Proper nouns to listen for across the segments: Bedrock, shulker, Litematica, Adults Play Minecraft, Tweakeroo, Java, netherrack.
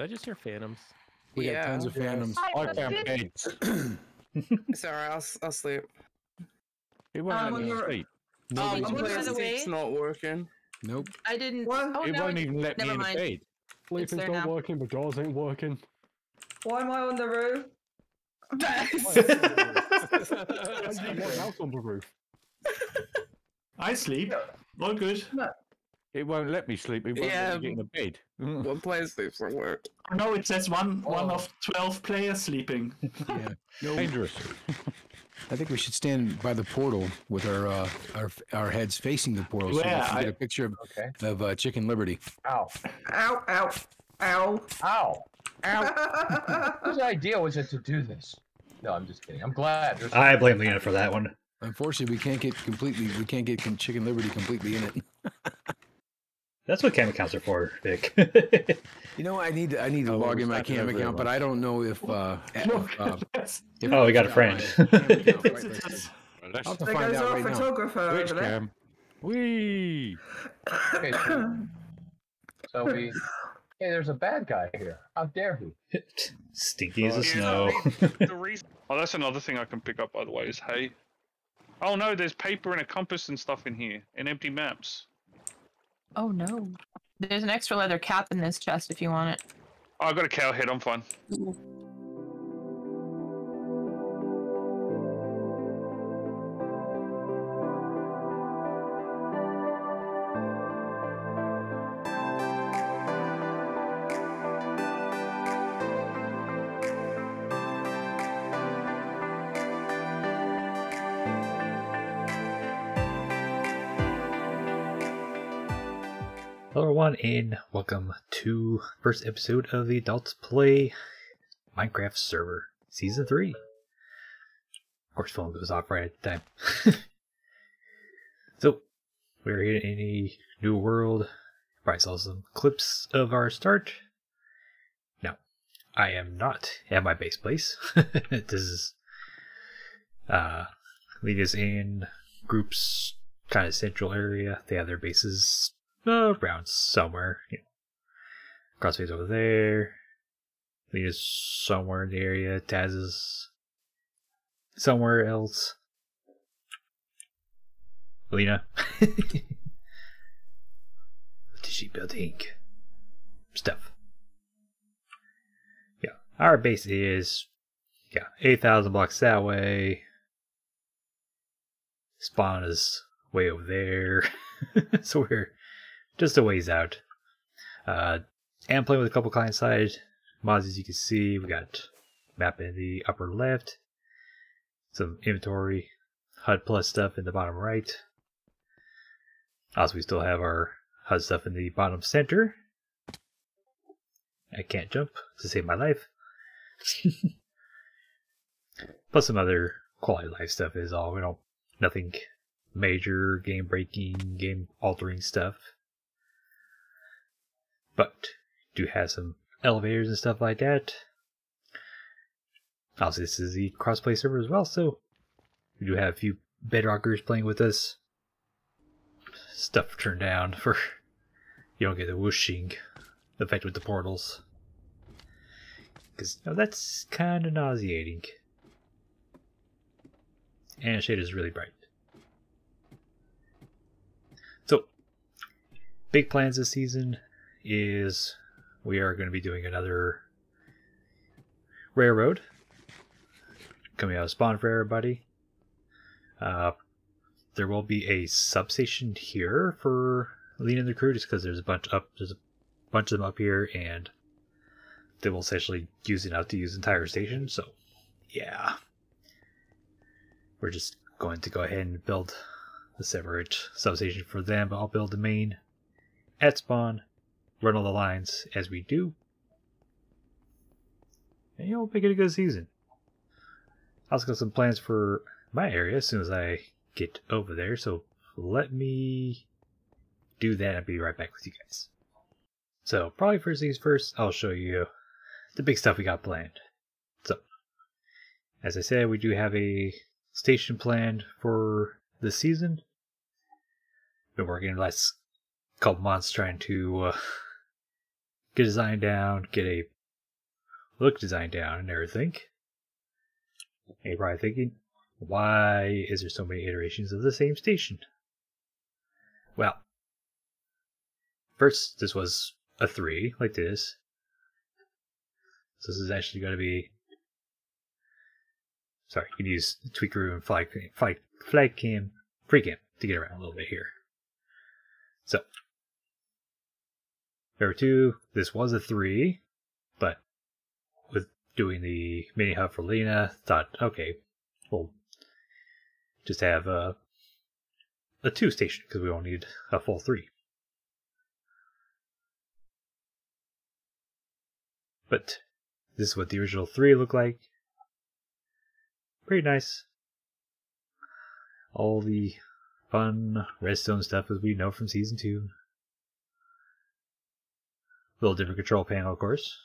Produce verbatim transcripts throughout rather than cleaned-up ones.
Did I just hear phantoms? We yeah. got tons of phantoms. I campaign. It's alright, I'll, I'll sleep. It wasn't um, even sleep. Oh, um, PlayStation's not working. Nope. I didn't. What? Oh, it no, won't even let me mind. in the bed. Sleeping's not now. working, but doors ain't working. Why am I on the roof? on the roof? I sleep. All good. No. It won't let me sleep. It won't yeah, let me get in the bed. Mm. One player sleeps won't work. No, it says one oh. one of twelve players sleeping. Yeah, no. Dangerous. I think we should stand by the portal with our uh, our our heads facing the portal, so yeah, we can I... get a picture of okay. of uh, Chicken Liberty. Ow! Ow! Ow! Ow! Ow! Ow! Whose idea was it to do this? No, I'm just kidding. I'm glad. There's I blame Leanna for that one. Unfortunately, we can't get completely. We can't get Chicken Liberty completely in it. That's what cam accounts are for, Vic. You know, I need to, I need to oh, log in my cam account, but I don't know if. Uh, if, uh, if oh, we got a friend. I'll have to find out right now. Which cam? Wee. Okay, so, so we. Hey, there's a bad guy here. How dare he? Stinky as a snow. The reason. Oh, that's another thing I can pick up, by the way, is hay. Oh no, there's paper and a compass and stuff in here, and empty maps. Oh no. There's an extra leather cap in this chest if you want it. Oh, I got a cow head, I'm fine. Ooh. Hello everyone, and welcome to the first episode of the Adults Play Minecraft server, Season three. Of course, phone goes off right at the time. So, we're here in a new world. Probably saw some clips of our start. No, I am not at my base place. This is uh, lead us in groups, kind of central area. They have their bases Uh, around somewhere, you know. Crossface over there. Lena's somewhere in the area. Taz is somewhere else. Lena. What is she building? Stuff. Yeah, our base is yeah eight thousand blocks that way. Spawn is way over there, so we're just a ways out. Uh, and playing with a couple client side mods, as you can see. We got map in the upper left, some inventory, H U D plus stuff in the bottom right. Also, we still have our H U D stuff in the bottom center. I can't jump to save my life. Plus some other quality of life stuff is all. We don't nothing major, game breaking, game altering stuff. But do have some elevators and stuff like that. Also, this is the crossplay server as well, so we do have a few bedrockers playing with us. Stuff turned down for you don't get the whooshing effect with the portals, because you know, that's kind of nauseating. And shade is really bright. So big plans this season is we are going to be doing another railroad coming out of spawn for everybody. Uh, there will be a substation here for Lena and the crew, just because there's a bunch up, there's a bunch of them up here, and they will essentially use it out to use the entire station. So, yeah, we're just going to go ahead and build a separate substation for them. But I'll build the main at spawn. Run all the lines as we do, and you'll make it a good season. I also got some plans for my area as soon as I get over there, so let me do that and I'll be right back with you guys. So probably first things first, I'll show you the big stuff we got planned. So as I said, we do have a station planned for this season. Been working the last couple months trying to uh, get design down, get a look design down and everything. And you're probably thinking, why is there so many iterations of the same station? Well, first this was a three, like this. So this is actually going to be, sorry, you can use Tweakeroo and flag, flag, flag cam, precam to get around a little bit here. So, number two, this was a three, but with doing the mini hub for Lena, thought, okay, we'll just have a, a two station because we don't need a full three. But this is what the original three looked like. Pretty nice. All the fun redstone stuff as we know from season two. A little different control panel, of course.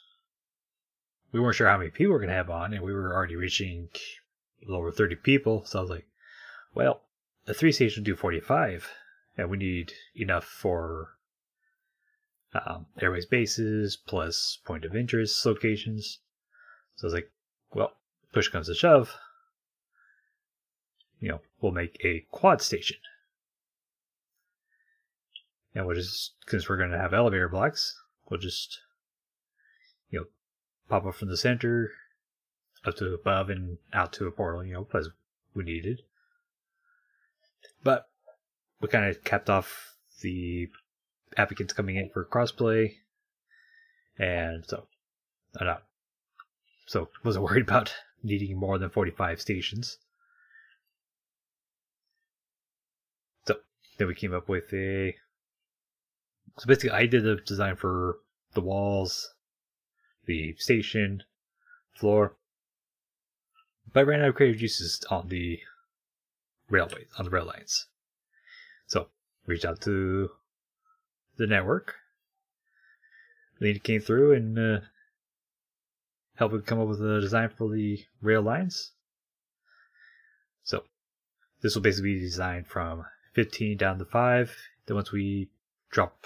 We weren't sure how many people we were going to have on, and we were already reaching a little over thirty people, so I was like, well, a three station will do forty-five, and we need enough for um, everybody's bases, plus point of interest locations. So I was like, well, push comes to shove, you know, we'll make a quad station. And we'll just, because we're going to have elevator blocks, we'll just, you know, pop up from the center, up to above, and out to a portal, you know, as we needed. But we kind of capped off the applicants coming in for crossplay, and so I'm not, so wasn't worried about needing more than forty-five stations. So then we came up with a. So basically, I did the design for the walls, the station, floor, but I ran out of creative juices on the railways, on the rail lines. So reached out to the network. Lena came through and uh, helped come up with a design for the rail lines. So this will basically be designed from fifteen down to five. Then once we drop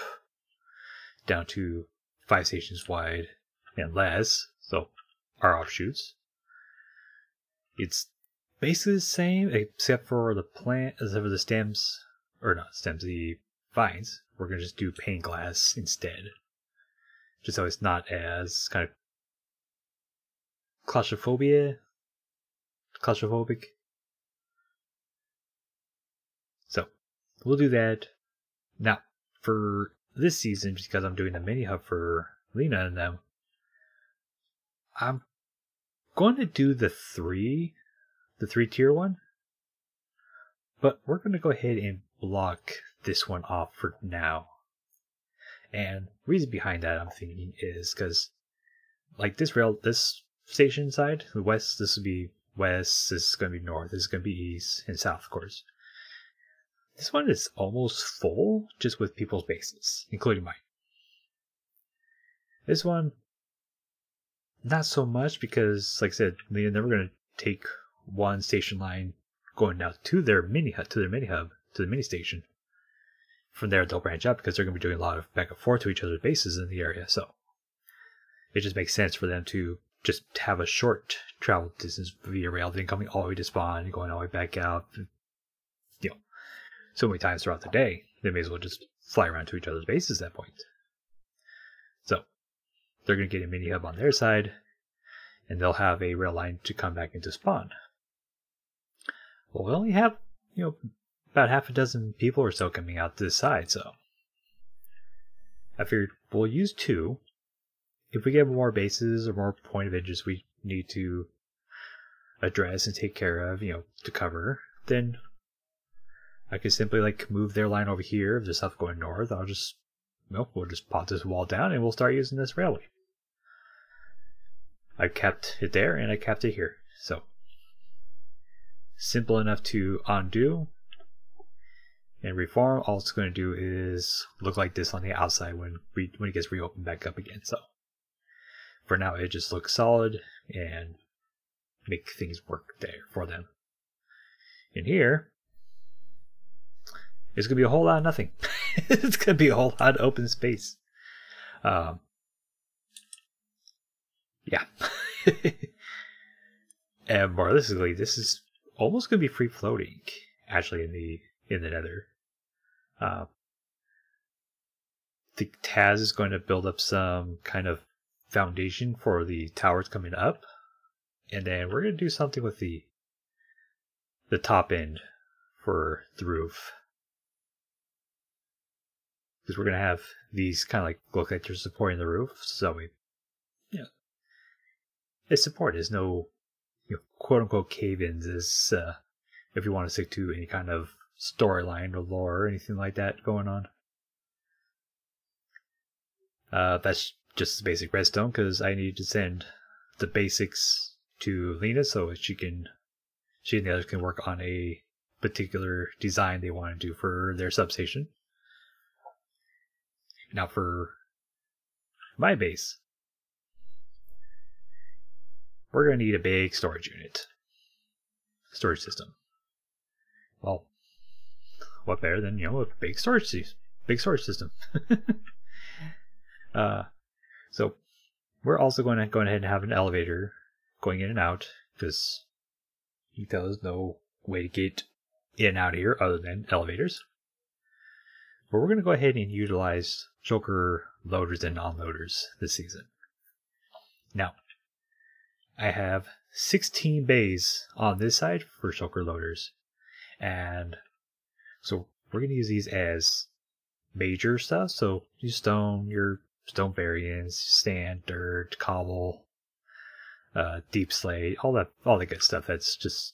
down to five stations wide and less, so our offshoots, it's basically the same except for the plant, except for the stems, or not stems, the vines. We're gonna just do pane glass instead, just so it's not as kind of claustrophobia, claustrophobic. So we'll do that now. For this season, just because I'm doing the mini hub for Lena and them, I'm going to do the three, the three tier one, but we're going to go ahead and block this one off for now. And the reason behind that, I'm thinking, is because like this rail, this station side, the west, this would be west, this is going to be north, this is going to be east, and south, of course. This one is almost full, just with people's bases, including mine. This one, not so much, because, like I said, they're never going to take one station line going now to their mini hub, to their mini hub, to the mini station. From there, they'll branch out because they're going to be doing a lot of back and forth to each other's bases in the area. So it just makes sense for them to just have a short travel distance via rail, then coming all the way to spawn and going all the way back out. You know, so many times throughout the day, they may as well just fly around to each other's bases at that point. So they're going to get a mini hub on their side, and they'll have a rail line to come back into spawn. Well, we only have, you know, about half a dozen people or so coming out to this side, so I figured we'll use two. If we get more bases or more point of interest we need to address and take care of, you know, to cover, then I could simply like move their line over here. If there's stuff going north, I'll just, nope, we'll just pop this wall down and we'll start using this railway. I kept it there and I kept it here. So simple enough to undo and reform. All it's going to do is look like this on the outside when we, when it gets reopened back up again. So for now, it just looks solid and make things work there for them. In here, it's going to be a whole lot of nothing. It's going to be a whole lot of open space. Um, Yeah. And realistically, this is almost going to be free floating, actually, in the in the Nether. Um, I think Taz is going to build up some kind of foundation for the towers coming up, and then we're going to do something with the the top end for the roof, because we're going to have these kind of like look like they're supporting the roof. So we, yeah, it's support. There's no, you know, quote unquote cave-ins. Is uh, if you want to stick to any kind of storyline or lore or anything like that going on. Uh, that's just basic redstone, because I need to send the basics to Lena so she can, she and the others can work on a particular design they want to do for their substation. Now for my base, we're going to need a big storage unit, storage system. Well, what better than, you know, a big storage, big storage system. Uh, so we're also going to go ahead and have an elevator going in and out, because there's no way to get in and out of here other than elevators. But we're going to go ahead and utilize choker loaders and unloaders this season. Now, I have sixteen bays on this side for choker loaders, and so we're going to use these as major stuff. So you stone your stone variants, sand, dirt, cobble, uh, deep slate, all that, all the good stuff that's just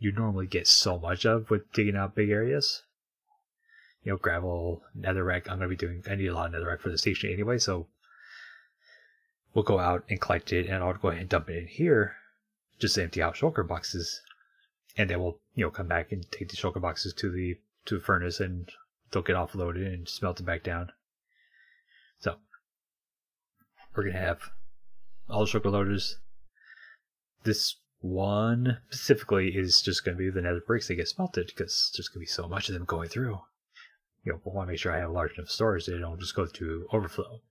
you normally get so much of with digging out big areas. You know, gravel, netherrack. I'm gonna be doing. I need a lot of netherrack for the station anyway, so we'll go out and collect it, and I'll go ahead and dump it in here, just to empty out shulker boxes, and then we'll, you know, come back and take the shulker boxes to the to the furnace, and they'll get offloaded and smelt it back down. So we're gonna have all the shulker loaders. This one specifically is just gonna be the nether bricks that get smelted, because there's gonna be so much of them going through. You know, I want to make sure I have large enough storage so they don't just go to overflow.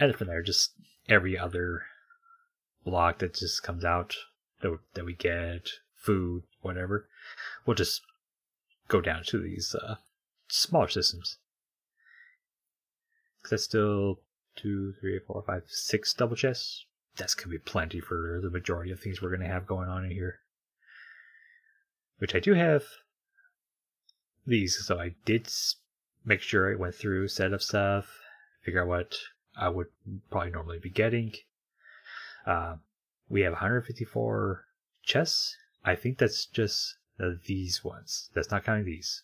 And from there, just every other block that just comes out that, that we get, food, whatever, we'll just go down to these uh, smaller systems. Because that's still two, three, four, five, six double chests. That's going to be plenty for the majority of things we're going to have going on in here. Which I do have these, so I did make sure I went through, set up stuff, figure out what I would probably normally be getting. Uh, we have one hundred fifty-four chests. I think that's just uh, these ones. That's not counting these.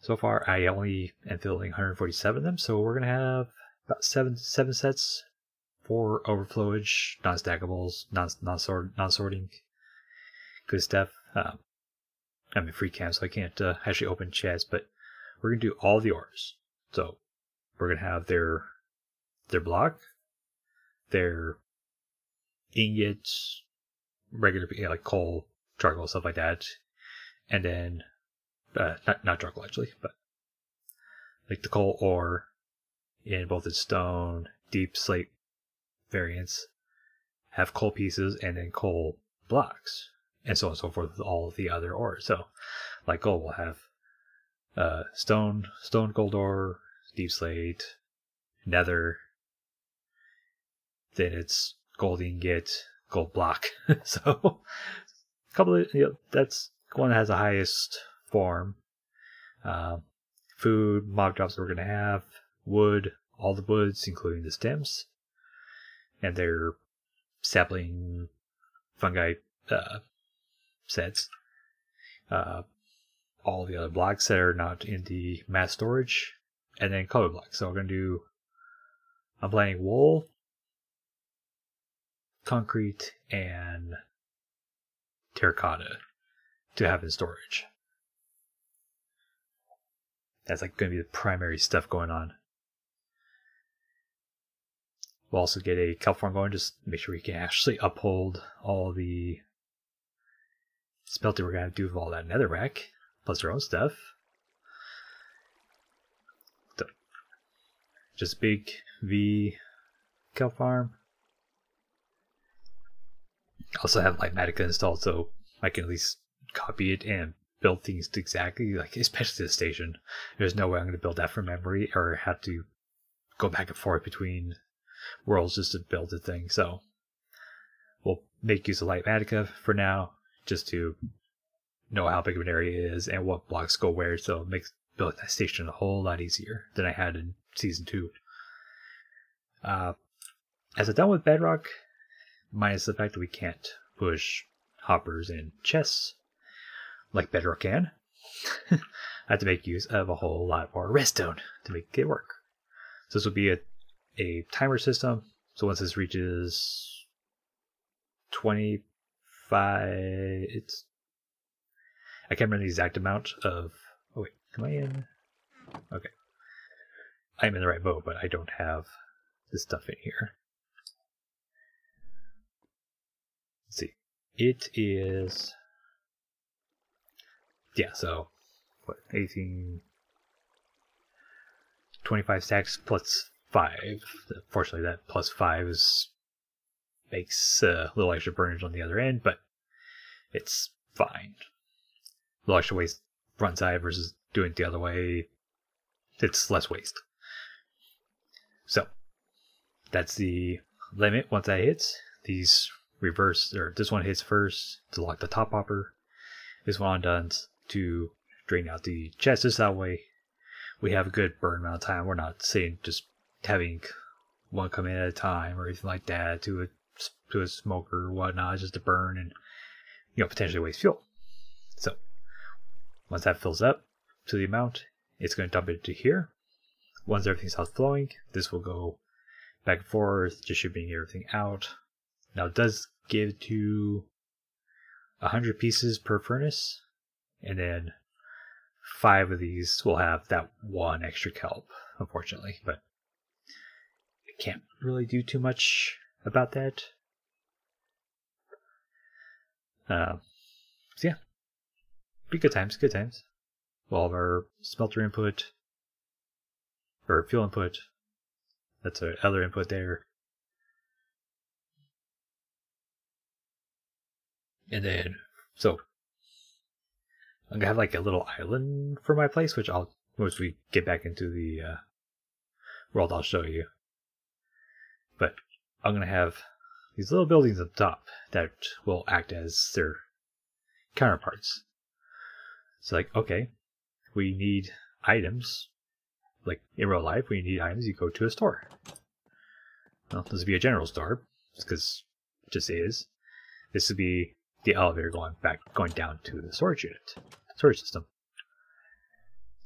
So far, I only am filling one hundred forty-seven of them, so we're gonna have about seven seven sets for overflowage, non-stackables, non non sort non sorting, good stuff. Um, I'm in free camp, so I can't uh, actually open chests, but we're going to do all the orders. So we're going to have their their block, their ingots, regular, you know, like coal, charcoal, stuff like that, and then, uh, not, not charcoal actually, but like the coal ore in both its stone, deep slate variants, have coal pieces, and then coal blocks. And so on and so forth with all of the other ores. So, like gold, we'll have uh, stone, stone gold ore, deep slate, nether. Then it's gold ingot, gold block. So, a couple of, you know, that's one that has the highest form. Um, food, mob drops that we're gonna have, wood, all the woods, including the stems, and their sapling, fungi. Uh, sets, uh, all the other blocks that are not in the mass storage, and then color blocks. So we're going to do, I'm planning wool, concrete, and terracotta to have in storage. That's like going to be the primary stuff going on. We'll also get a kelp farm going, just make sure we can actually uphold all the smelting we're going to do with all that netherrack, plus our own stuff. So, just big V cow farm. I also have Litematica installed, so I can at least copy it and build things to exactly, like, especially the station. There's no way I'm going to build that from memory or have to go back and forth between worlds just to build the thing. So we'll make use of Litematica for now, just to know how big of an area it is and what blocks go where, so it makes building that station a whole lot easier than I had in season two. Uh, as I'm done with bedrock, minus the fact that we can't push hoppers and chests like bedrock can, I have to make use of a whole lot more redstone to make it work. So this will be a, a timer system. So once this reaches twenty-five, it's, I can't remember the exact amount of, oh wait, am I in? Okay. I'm in the right boat, but I don't have this stuff in here. Let's see. It is, yeah, so what, eighteen, twenty-five stacks plus five. Fortunately, that plus five is, makes a little extra burnage on the other end, but it's fine. A little extra waste front side versus doing it the other way, it's less waste. So that's the limit. Once that hits, these reverse, or this one hits first to lock the top hopper. This one does to drain out the chest. This that way we have a good burn amount of time. We're not saying just having one come in at a time or anything like that to a to a smoker or whatnot, just to burn and, you know, potentially waste fuel. So once that fills up to the amount, it's going to dump it to here. Once everything's out flowing, this will go back and forth, just shipping everything out. Now it does give to one hundred pieces per furnace, and then five of these will have that one extra kelp, unfortunately, but I can't really do too much about that. Uh, so yeah, be good times, good times. All of our smelter input, or fuel input, that's our other input there. And then, so I'm gonna have like a little island for my place, which I'll, once we get back into the uh, world, I'll show you. But I'm gonna have these little buildings up top that will act as their counterparts. So like, okay, we need items. Like in real life, when you need items, you go to a store. Well, this would be a general store, because it just is. This would be the elevator going back, going down to the storage unit, storage system.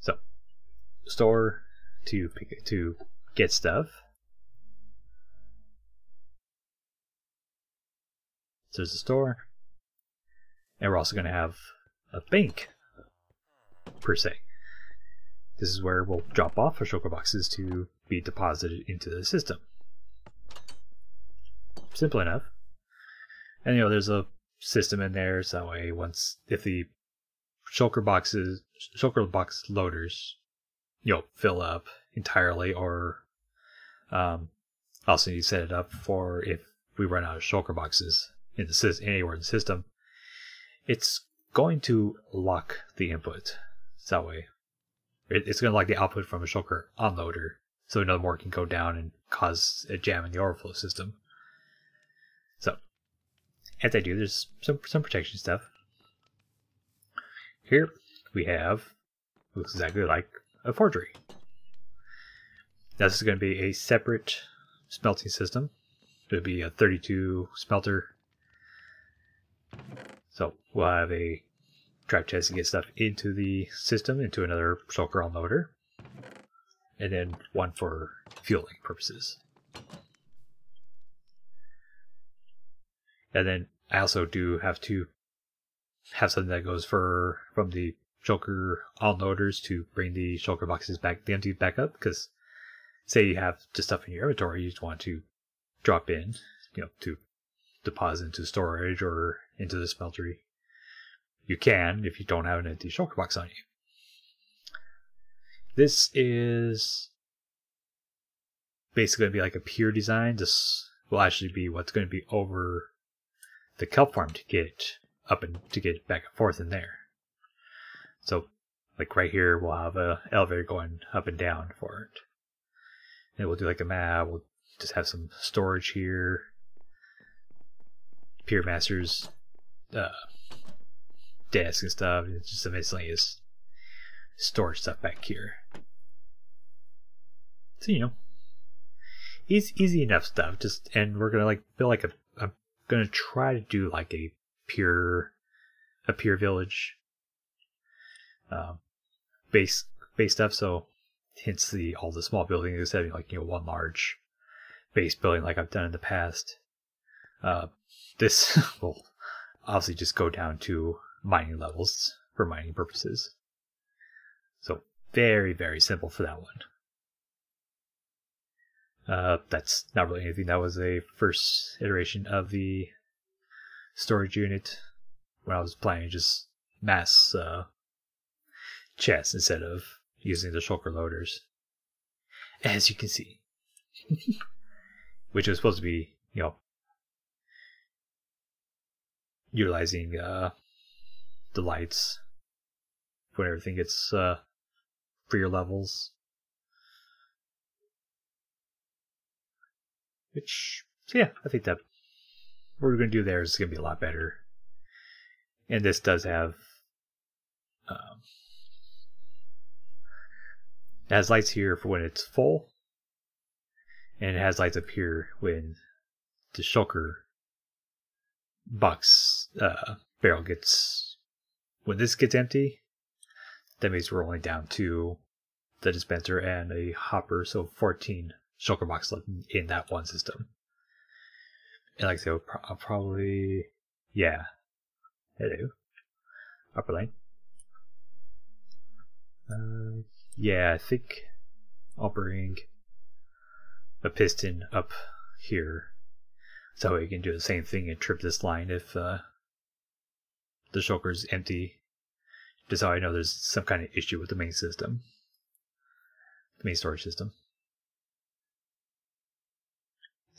So, store to pick, to get stuff. So there's the store, and we're also going to have a bank per se. This is where we'll drop off our shulker boxes to be deposited into the system. Simple enough. And you know, there's a system in there, so that way once, if the shulker boxes, shulker box loaders, you know, fill up entirely, or um, also you set it up for if we run out of shulker boxes in the anywhere in the system, it's going to lock the input. So that way, it, it's going to lock the output from a shulker unloader, so no more can go down and cause a jam in the overflow system. So as I do, there's some some protection stuff. Here we have, looks exactly like a forgery. Now this is going to be a separate smelting system. It'll be a thirty-two smelter. So we'll have a trap chest to get stuff into the system, into another shulker unloader, and then one for fueling purposes. And then I also do have to have something that goes for from the shulker unloaders to bring the shulker boxes back, the empties back up, because say you have just stuff in your inventory you just want to drop in, you know, to deposit into storage or into the smeltery. You can if you don't have an empty shulker box on you. This is basically going to be like a pier design. This will actually be what's going to be over the kelp farm to get it up and to get it back and forth in there. So like right here, we'll have a elevator going up and down for it. And we'll do like a map. We'll just have some storage here. Pier Master's uh, desk and stuff. It's just amazingly is storage stuff back here. So, you know, it's easy enough stuff. Just and we're gonna like build like a. I'm gonna try to do like a pier, a pier village. Um, base base stuff. So, hence the all the small buildings instead of like you know one large base building like I've done in the past. Uh, this will obviously just go down to mining levels for mining purposes. So very, very simple for that one. Uh, that's not really anything. That was a first iteration of the storage unit when I was planning just mass uh, chests instead of using the shulker loaders, as you can see. Which was supposed to be, you know, utilizing uh, the lights when everything gets uh, for your levels. Which, so yeah, I think that what we're going to do there is going to be a lot better. And this does have um, it has lights here for when it's full, and it has lights up here when the shulker box uh, barrel gets, when this gets empty, that means we're only down to the dispenser and a hopper, so fourteen shulker boxes left in that one system. And like I said, I'll probably, yeah, hello, upper lane. Uh, Yeah, I think I'll bring a piston up here so we can do the same thing and trip this line if uh, the shulker's empty. Just so I know there's some kind of issue with the main system, the main storage system.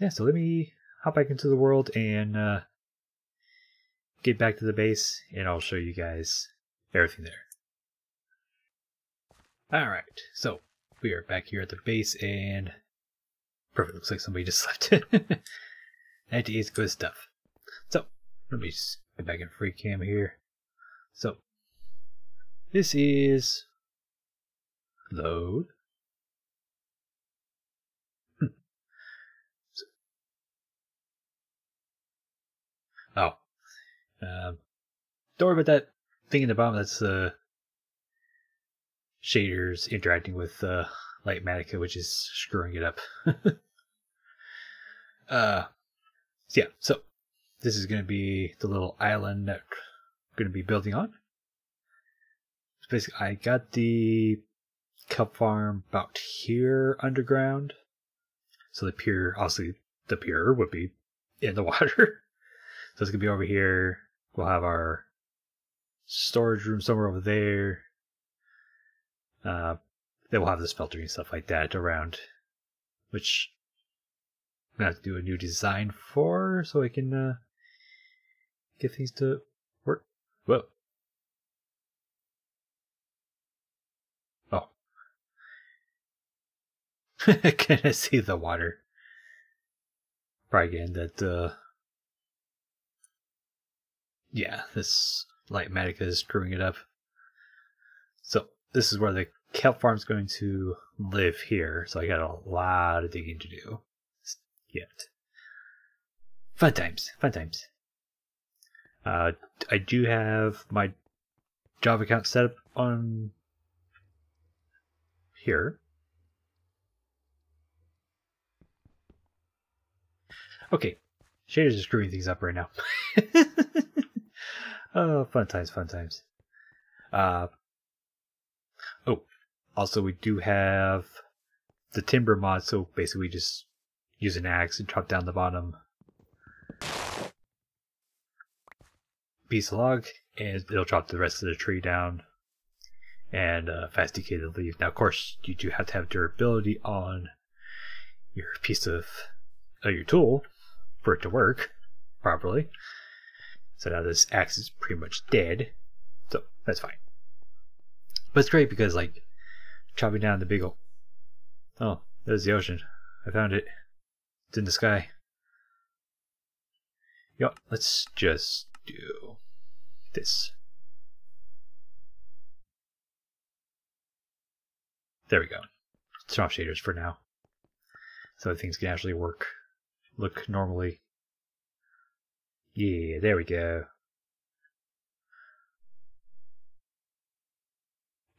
Yeah, so let me hop back into the world and uh, get back to the base, and I'll show you guys everything there. Alright, so we are back here at the base, and perfect, looks like somebody just slept. That is good stuff. So, let me just get back in free cam here. So, this is load. so, oh, um, don't worry about that thing in the bottom, that's the uh, shaders interacting with uh, Litematica, which is screwing it up. uh, yeah, so this is going to be the little island that I'm going to be building on. So basically, I got the kelp farm about here underground. So the pier, obviously, the pier would be in the water. So it's going to be over here. We'll have our storage room somewhere over there. Uh, they will have the smeltery and stuff like that around, which I'm going to have to do a new design for so I can uh, get things to work. Whoa. Oh. Can I see the water? Probably getting that, uh... yeah, this Litematica is screwing it up. So this is where the kelp farm's going to live here, so I got a lot of digging to do yet. Fun times, fun times. Uh, I do have my Java account set up on here. Okay, shaders are screwing things up right now. Oh, fun times, fun times. Uh, Oh, also we do have the timber mod, so basically we just use an axe and chop down the bottom piece of log, and it'll chop the rest of the tree down and uh, fasticate the leaf. Now, of course, you do have to have durability on your piece of uh, your tool for it to work properly. So now this axe is pretty much dead, so that's fine. But it's great because, like, chopping down the big ol'... Oh, there's the ocean. I found it. It's in the sky. Yup, let's just do this. There we go. Turn off shaders for now, so that things can actually work, look normally. Yeah, there we go.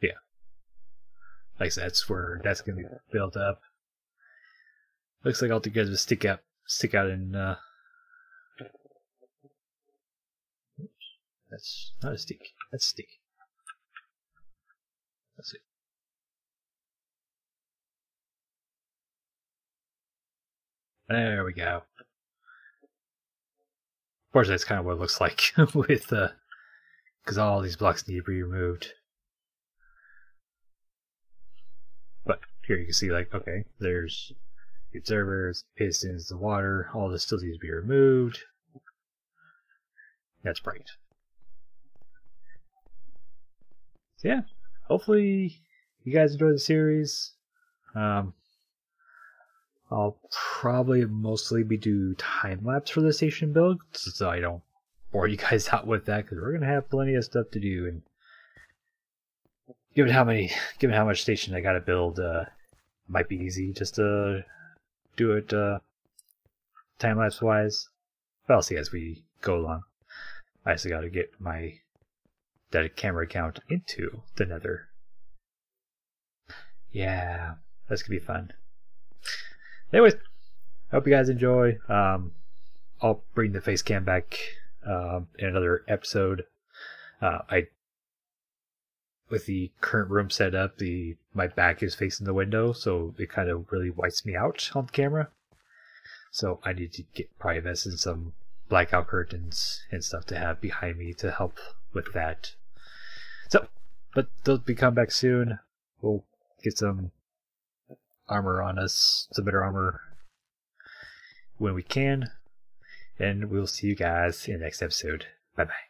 Yeah. Like I said, that's where that's gonna be built up. Looks like all the guys will stick out stick out in uh oops, that's not a stick. That's stick. That's it. There we go. Of course, that's kind of what it looks like with uh because all these blocks need to be removed. But here you can see, like, okay, there's the observers, pistons, the water, all this still needs to be removed. That's bright. So yeah, hopefully you guys enjoy the series. Um I'll probably mostly be do time lapse for the station build, so I don't bore you guys out with that, because we're gonna have plenty of stuff to do. And given how many, given how much station I gotta build, uh, it might be easy just to do it uh, time lapse wise. But I'll see as we go along. I still gotta get my that camera account into the Nether. Yeah, that's gonna be fun. Anyways, hope you guys enjoy. Um, I'll bring the face cam back um, in another episode. Uh, I, with the current room set up, the my back is facing the window, so it kind of really wipes me out on camera. So I need to get probably invest in some blackout curtains and stuff to have behind me to help with that. So, but they'll be coming back soon. We'll get some armor on us, some better armor when we can, and we'll see you guys in the next episode. Bye bye.